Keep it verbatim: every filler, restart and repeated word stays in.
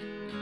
Adventure. Oh,